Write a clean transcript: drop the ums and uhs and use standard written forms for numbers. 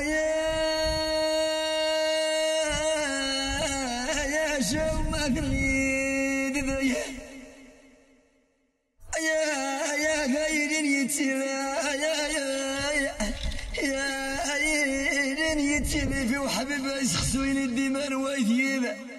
يا شوقتني دلوي يا غيرني تسوى يا غيرني تسوى في وحبيبي يسخسوني الدماء ويثيبه